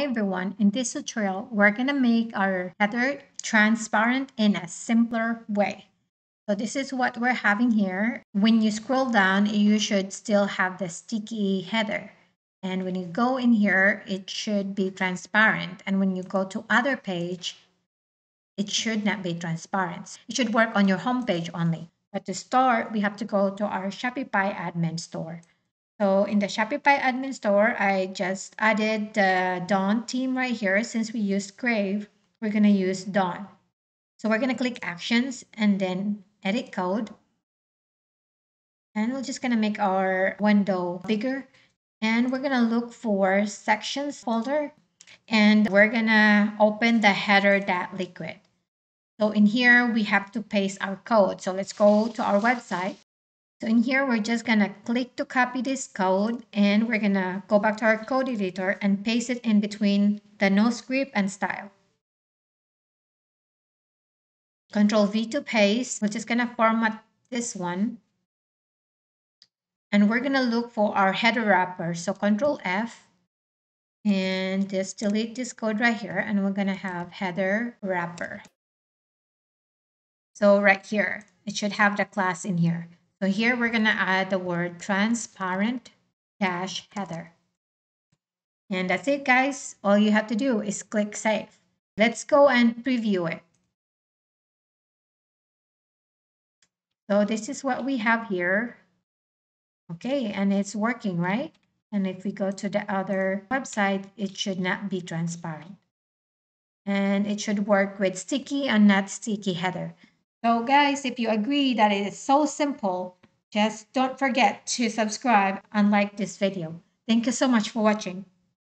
Hi everyone, in this tutorial we're going to make our header transparent in a simpler way. So this is what we're having here. When you scroll down, you should still have the sticky header. And when you go in here, it should be transparent. And when you go to other page, it should not be transparent. It should work on your home page only. But to start, we have to go to our Shopify admin store. So in the Shopify admin store, I just added the Dawn theme right here. Since we used Grave, we're going to use Dawn. So we're going to click Actions and then Edit Code. And we're just going to make our window bigger. And we're going to look for Sections folder. And we're going to open the header.liquid. So in here, we have to paste our code. So let's go to our website. So in here, we're just going to click to copy this code, and we're going to go back to our code editor and paste it in between the no script and style. Control V to paste. We're just going to format this one. And we're going to look for our header wrapper. So Control F, and just delete this code right here, and we're going to have header wrapper. So right here, it should have the class in here. So here we're going to add the word transparent-header. And that's it, guys. All you have to do is click Save. Let's go and preview it. So this is what we have here. Okay, and it's working, right? And if we go to the other website, it should not be transparent. And it should work with sticky and not sticky header. So guys, if you agree that it is so simple, just don't forget to subscribe and like this video. Thank you so much for watching.